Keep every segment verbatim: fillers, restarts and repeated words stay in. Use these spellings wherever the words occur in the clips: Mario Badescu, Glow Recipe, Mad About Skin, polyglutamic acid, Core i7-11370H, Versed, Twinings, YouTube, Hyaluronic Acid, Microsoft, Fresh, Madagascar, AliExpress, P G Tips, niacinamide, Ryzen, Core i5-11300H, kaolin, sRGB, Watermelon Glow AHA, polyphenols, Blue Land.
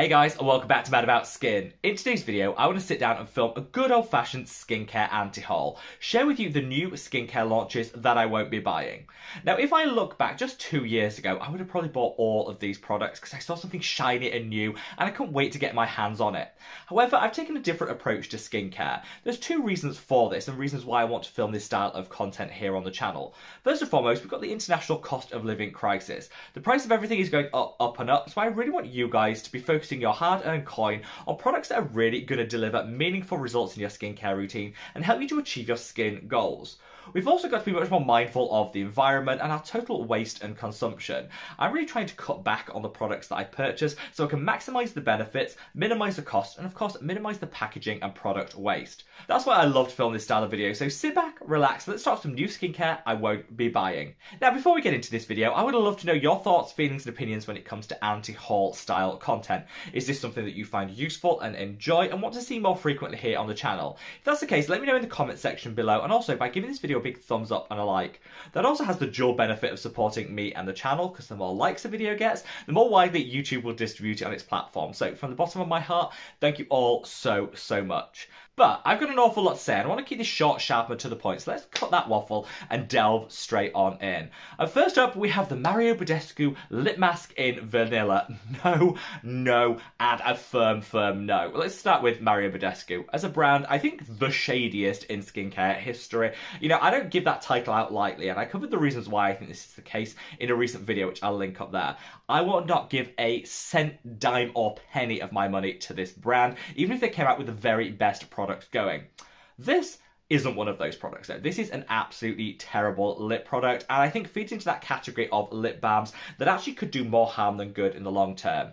Hey guys, and welcome back to Mad About Skin. In today's video, I want to sit down and film a good old-fashioned skincare anti-haul. Share with you the new skincare launches that I won't be buying. Now, if I look back just two years ago, I would have probably bought all of these products because I saw something shiny and new, and I couldn't wait to get my hands on it. However, I've taken a different approach to skincare. There's two reasons for this, and reasons why I want to film this style of content here on the channel. First and foremost, we've got the international cost of living crisis. The price of everything is going up, up and up, so I really want you guys to be focused focusing your hard-earned coin on products that are really going to deliver meaningful results in your skincare routine and help you to achieve your skin goals. We've also got to be much more mindful of the environment and our total waste and consumption. I'm really trying to cut back on the products that I purchase so I can maximise the benefits, minimise the cost, and of course minimise the packaging and product waste. That's why I love to film this style of video, so sit back, relax, and let's start some new skincare I won't be buying. Now before we get into this video, I would love to know your thoughts, feelings and opinions when it comes to anti-haul style content. Is this something that you find useful and enjoy and want to see more frequently here on the channel? If that's the case, let me know in the comment section below, and also by giving this video a big thumbs up and a like. That also has the dual benefit of supporting me and the channel, because the more likes a video gets, the more widely YouTube will distribute it on its platform. So from the bottom of my heart, thank you all so, so much. But I've got an awful lot to say, and I want to keep this short, sharp and to the point, so let's cut that waffle and delve straight on in. And first up, we have the Mario Badescu Lip Mask in Vanilla. No, no, and a firm, firm no. Let's start with Mario Badescu. As a brand, I think the shadiest in skincare history. You know, I don't give that title out lightly, and I covered the reasons why I think this is the case in a recent video, which I'll link up there. I will not give a cent, dime or penny of my money to this brand, even if they came out with the very best product going. This isn't one of those products though. This is an absolutely terrible lip product, and I think feeds into that category of lip balms that actually could do more harm than good in the long term.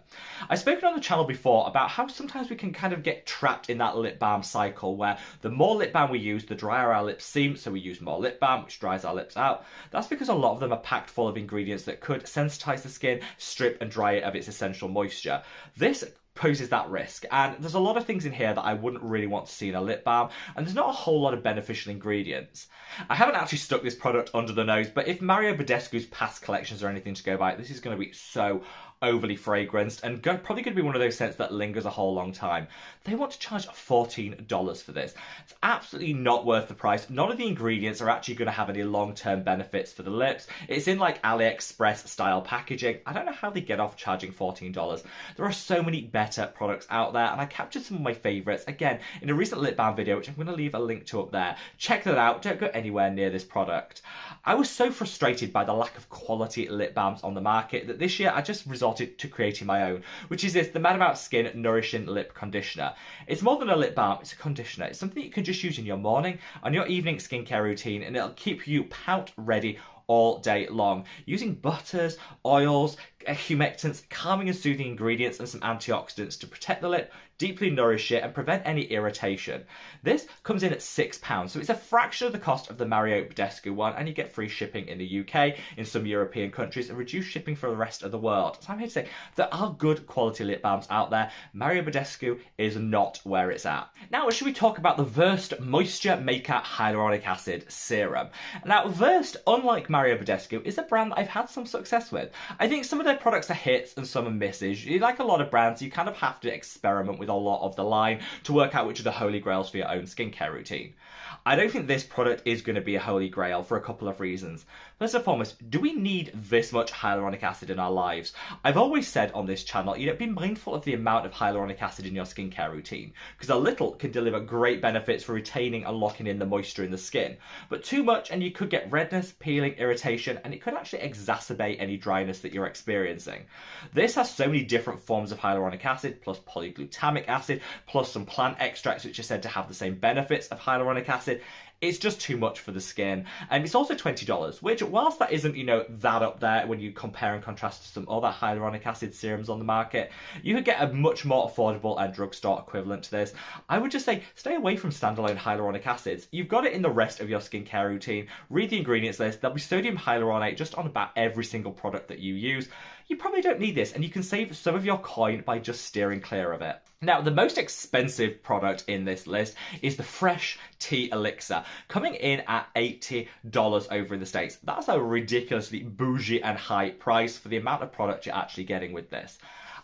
I've spoken on the channel before about how sometimes we can kind of get trapped in that lip balm cycle where the more lip balm we use, the drier our lips seem, so we use more lip balm, which dries our lips out. That's because a lot of them are packed full of ingredients that could sensitize the skin, strip and dry it of its essential moisture. This poses that risk, and there's a lot of things in here that I wouldn't really want to see in a lip balm, and there's not a whole lot of beneficial ingredients. I haven't actually stuck this product under the nose, but if Mario Badescu's past collections are anything to go by, this is going to be so overly fragranced and go, probably going to be one of those scents that lingers a whole long time. They want to charge fourteen dollars for this. It's absolutely not worth the price. None of the ingredients are actually going to have any long-term benefits for the lips. It's in like AliExpress style packaging. I don't know how they get off charging fourteen dollars. There are so many better products out there, and I captured some of my favourites again in a recent lip balm video, which I'm going to leave a link to up there. Check that out. Don't go anywhere near this product. I was so frustrated by the lack of quality lip balms on the market that this year I just resolved to creating my own, which is this, the Mad About Skin Nourishing Lip Conditioner. It's more than a lip balm, it's a conditioner. It's something you can just use in your morning and your evening skincare routine, and it'll keep you pout ready all day long, using butters, oils, humectants, calming and soothing ingredients and some antioxidants to protect the lip, deeply nourish it and prevent any irritation. This comes in at six pounds, so it's a fraction of the cost of the Mario Badescu one, and you get free shipping in the U K, in some European countries, and reduced shipping for the rest of the world. So I'm here to say there are good quality lip balms out there. Mario Badescu is not where it's at. Now should we talk about the Versed Moisture Maker Hyaluronic Acid Serum. Now Versed, unlike Mario Badescu, is a brand that I've had some success with. I think some of their products are hits and some are misses. Like a lot of brands, you kind of have to experiment with a lot of the line to work out which are the holy grails for your own skincare routine. I don't think this product is going to be a holy grail for a couple of reasons. First and foremost, do we need this much hyaluronic acid in our lives? I've always said on this channel, you know, be mindful of the amount of hyaluronic acid in your skincare routine, because a little can deliver great benefits for retaining and locking in the moisture in the skin, but too much and you could get redness, peeling, irritation, and it could actually exacerbate any dryness that you're experiencing. This has so many different forms of hyaluronic acid, plus polyglutamic acid, plus some plant extracts which are said to have the same benefits of hyaluronic acid. It's just too much for the skin, and it's also twenty dollars, which whilst that isn't, you know, that up there when you compare and contrast to some other hyaluronic acid serums on the market, you could get a much more affordable and drugstore equivalent to this. I would just say stay away from standalone hyaluronic acids. You've got it in the rest of your skincare routine. Read the ingredients list. There'll be sodium hyaluronate just on about every single product that you use. You probably don't need this, and you can save some of your coin by just steering clear of it. Now, the most expensive product in this list is the Fresh Tea Elixir, coming in at eighty dollars over in the States. That's a ridiculously bougie and high price for the amount of product you're actually getting with this.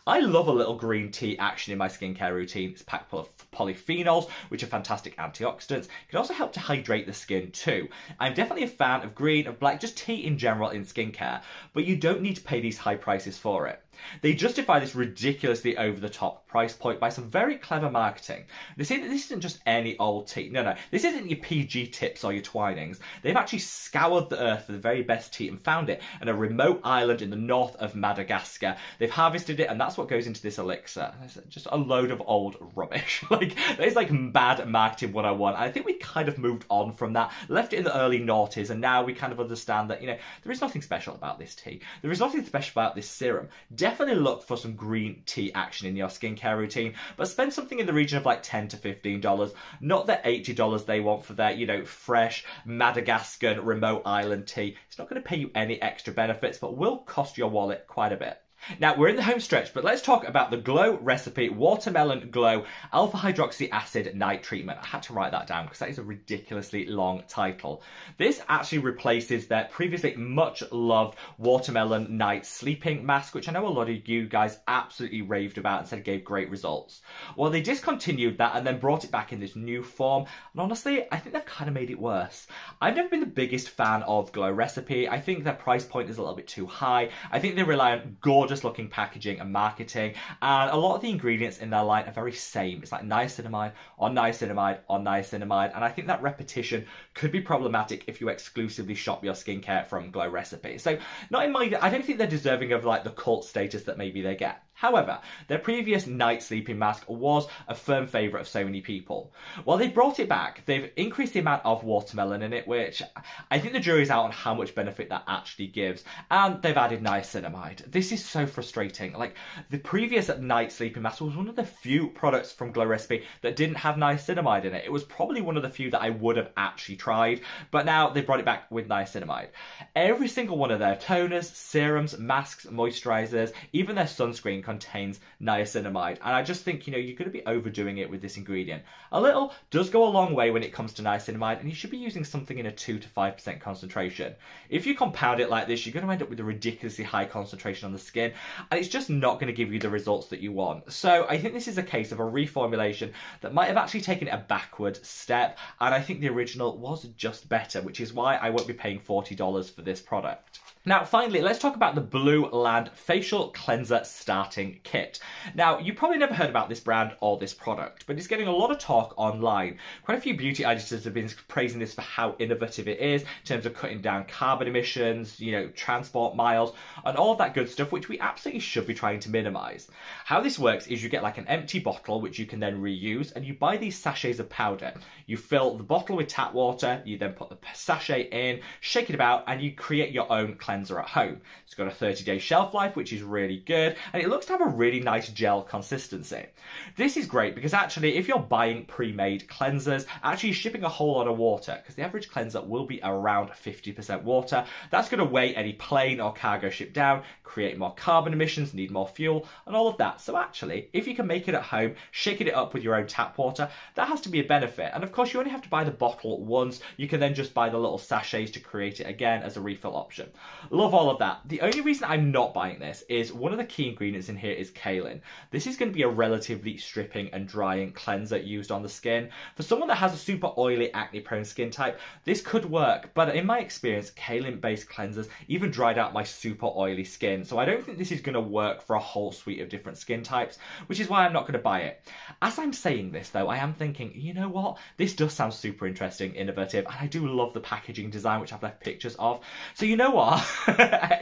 I love a little green tea action in my skincare routine. It's packed full of polyphenols, which are fantastic antioxidants. It can also help to hydrate the skin too. I'm definitely a fan of green, of black, just tea in general in skincare, but you don't need to pay these high prices for it. They justify this ridiculously over-the-top price point by some very clever marketing. They say that this isn't just any old tea. No, no, this isn't your P G Tips or your Twinings. They've actually scoured the earth for the very best tea and found it on a remote island in the north of Madagascar. They've harvested it, and that's what goes into this elixir. It's just a load of old rubbish. Like, it's like bad marketing one oh one. I think we kind of moved on from that, left it in the early noughties, and now we kind of understand that, you know, there is nothing special about this tea. There is nothing special about this serum. Definitely look for some green tea action in your skincare routine, but spend something in the region of like ten to fifteen dollars, not the eighty dollars they want for their, you know, fresh Madagascan remote island tea. It's not going to pay you any extra benefits, but will cost your wallet quite a bit. Now, we're in the home stretch, but let's talk about the Glow Recipe Watermelon Glow Alpha Hydroxy Acid Night Treatment. I had to write that down because that is a ridiculously long title. This actually replaces their previously much-loved Watermelon Night Sleeping Mask, which I know a lot of you guys absolutely raved about and said it gave great results. Well, they discontinued that and then brought it back in this new form, and honestly, I think they've kind of made it worse. I've never been the biggest fan of Glow Recipe. I think their price point is a little bit too high. I think they rely on gorgeous looking packaging and marketing, and a lot of the ingredients in their line are very same. It's like niacinamide on niacinamide on niacinamide, and I think that repetition could be problematic if you exclusively shop your skincare from Glow Recipe. So not in my, I don't think they're deserving of like the cult status that maybe they get. However, their previous night sleeping mask was a firm favourite of so many people. While they brought it back, they've increased the amount of watermelon in it, which I think the jury's out on how much benefit that actually gives. And they've added niacinamide. This is so frustrating. Like, the previous night sleeping mask was one of the few products from Glow Recipe that didn't have niacinamide in it. It was probably one of the few that I would have actually tried, but now they brought it back with niacinamide. Every single one of their toners, serums, masks, moisturisers, even their sunscreen contains niacinamide, and I just think, you know, you're going to be overdoing it with this ingredient. A little does go a long way when it comes to niacinamide, and you should be using something in a two to five percent concentration. If you compound it like this, you're going to end up with a ridiculously high concentration on the skin, and it's just not going to give you the results that you want. So I think this is a case of a reformulation that might have actually taken a backward step, and I think the original was just better, which is why I won't be paying forty dollars for this product. Now, finally, let's talk about the Blue Land Facial Cleanser Starting Kit. Now, you probably never heard about this brand or this product, but it's getting a lot of talk online. Quite a few beauty editors have been praising this for how innovative it is in terms of cutting down carbon emissions, you know, transport miles, and all of that good stuff, which we absolutely should be trying to minimise. How this works is you get like an empty bottle, which you can then reuse, and you buy these sachets of powder. You fill the bottle with tap water, you then put the sachet in, shake it about, and you create your own cleanser cleanser at home. It's got a thirty day shelf life, which is really good, and it looks to have a really nice gel consistency. This is great because actually if you're buying pre-made cleansers, actually shipping a whole lot of water, because the average cleanser will be around fifty percent water. That's going to weigh any plane or cargo ship down, create more carbon emissions, need more fuel, and all of that. So actually, if you can make it at home, shaking it up with your own tap water, that has to be a benefit. And of course, you only have to buy the bottle once. You can then just buy the little sachets to create it again as a refill option. Love all of that. The only reason I'm not buying this is one of the key ingredients in here is kaolin. This is going to be a relatively stripping and drying cleanser used on the skin. For someone that has a super oily, acne-prone skin type, this could work, but in my experience, kaolin-based cleansers even dried out my super oily skin, so I don't think this is going to work for a whole suite of different skin types, which is why I'm not going to buy it. As I'm saying this, though, I am thinking, you know what? This does sound super interesting, innovative, and I do love the packaging design, which I've left pictures of, so you know what?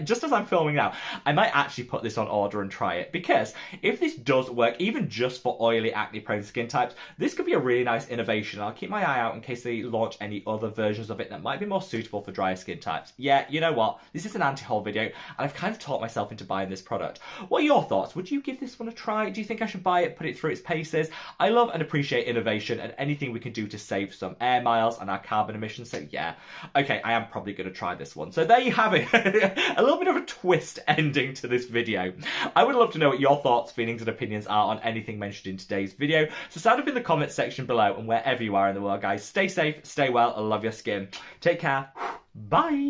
Just as I'm filming now, I might actually put this on order and try it, because if this does work, even just for oily, acne-prone skin types, this could be a really nice innovation. I'll keep my eye out in case they launch any other versions of it that might be more suitable for drier skin types. Yeah, you know what? This is an anti-haul video, and I've kind of talked myself into buying this product. What are your thoughts? Would you give this one a try? Do you think I should buy it, put it through its paces? I love and appreciate innovation and anything we can do to save some air miles and our carbon emissions, so yeah. Okay, I am probably going to try this one. So there you have it. A little bit of a twist ending to this video. I would love to know what your thoughts, feelings and opinions are on anything mentioned in today's video, so sound up in the comments section below, and wherever you are in the world, guys, stay safe, stay well, and love your skin. Take care, bye!